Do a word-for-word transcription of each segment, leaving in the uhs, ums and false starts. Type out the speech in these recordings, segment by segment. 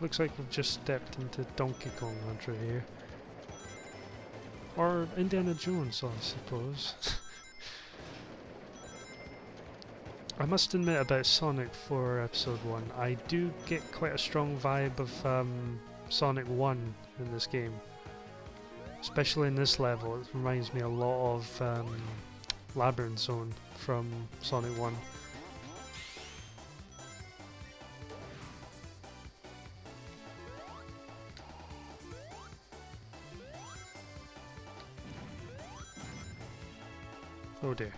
Looks like we've just stepped into Donkey Kong Country here. Or Indiana Jones, I suppose. I must admit about Sonic four Episode one, I do get quite a strong vibe of um, Sonic one in this game. Especially in this level, it reminds me a lot of um, Labyrinth Zone from Sonic one. Oh dear.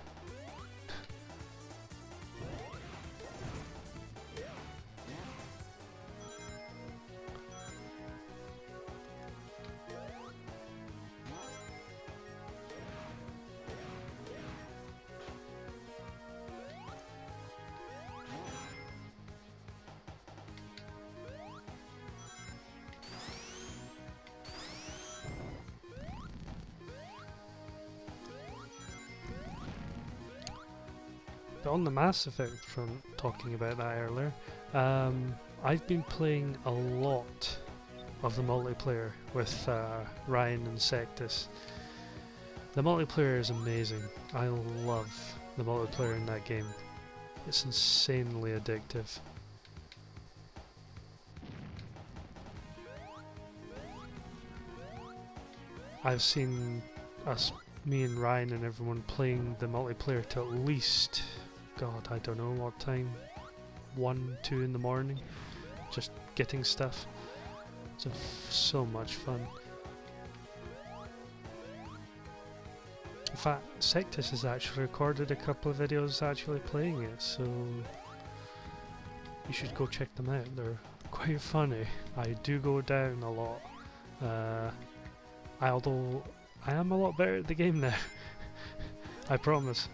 But on the Mass Effect front, talking about that earlier, um, I've been playing a lot of the multiplayer with uh, Ryan and Sectus. The multiplayer is amazing. I love the multiplayer in that game. It's insanely addictive. I've seen us, me and Ryan and everyone, playing the multiplayer to at least, God, I don't know what time, one, two in the morning, just getting stuff. It's so much fun. In fact, Sectus has actually recorded a couple of videos actually playing it, so you should go check them out. They're quite funny. I do go down a lot. Uh, I, although I am a lot better at the game now. I promise.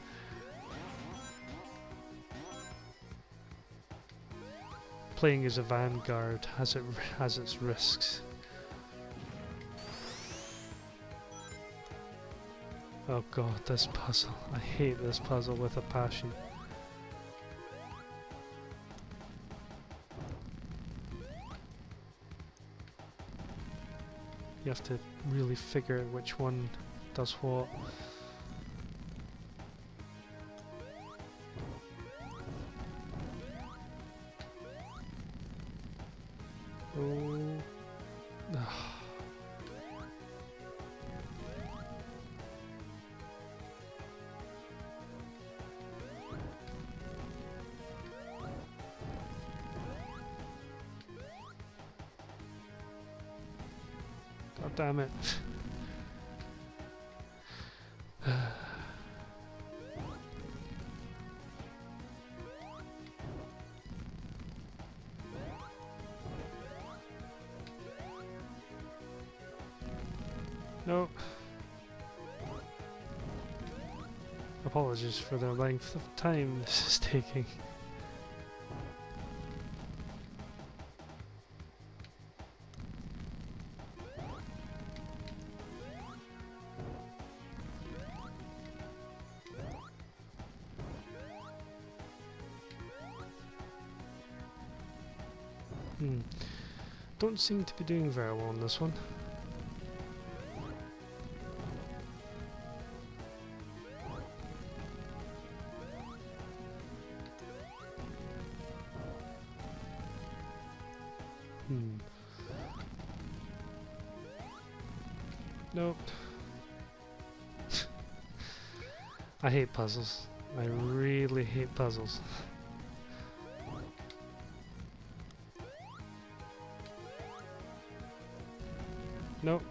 Playing as a vanguard has it has its risks. Oh god, this puzzle. I hate this puzzle with a passion. You have to really figure out which one does what. Damn it. No. Apologies for the length of time this is taking. Hmm. Don't seem to be doing very well on this one. Hmm. Nope. I hate puzzles. I really hate puzzles. Nope.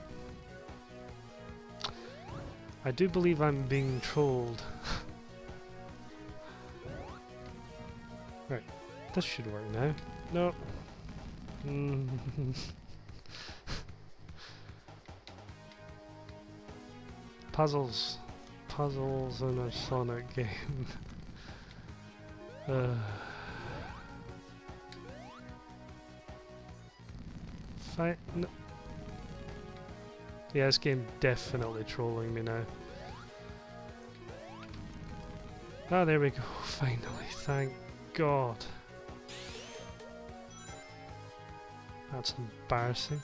I do believe I'm being trolled. Right, this should work now. Nope. Mm. Puzzles. Puzzles in a Sonic game. uh. Fight. No. Yeah, this game definitely trolling me now. Ah, there we go, finally, thank God. That's embarrassing.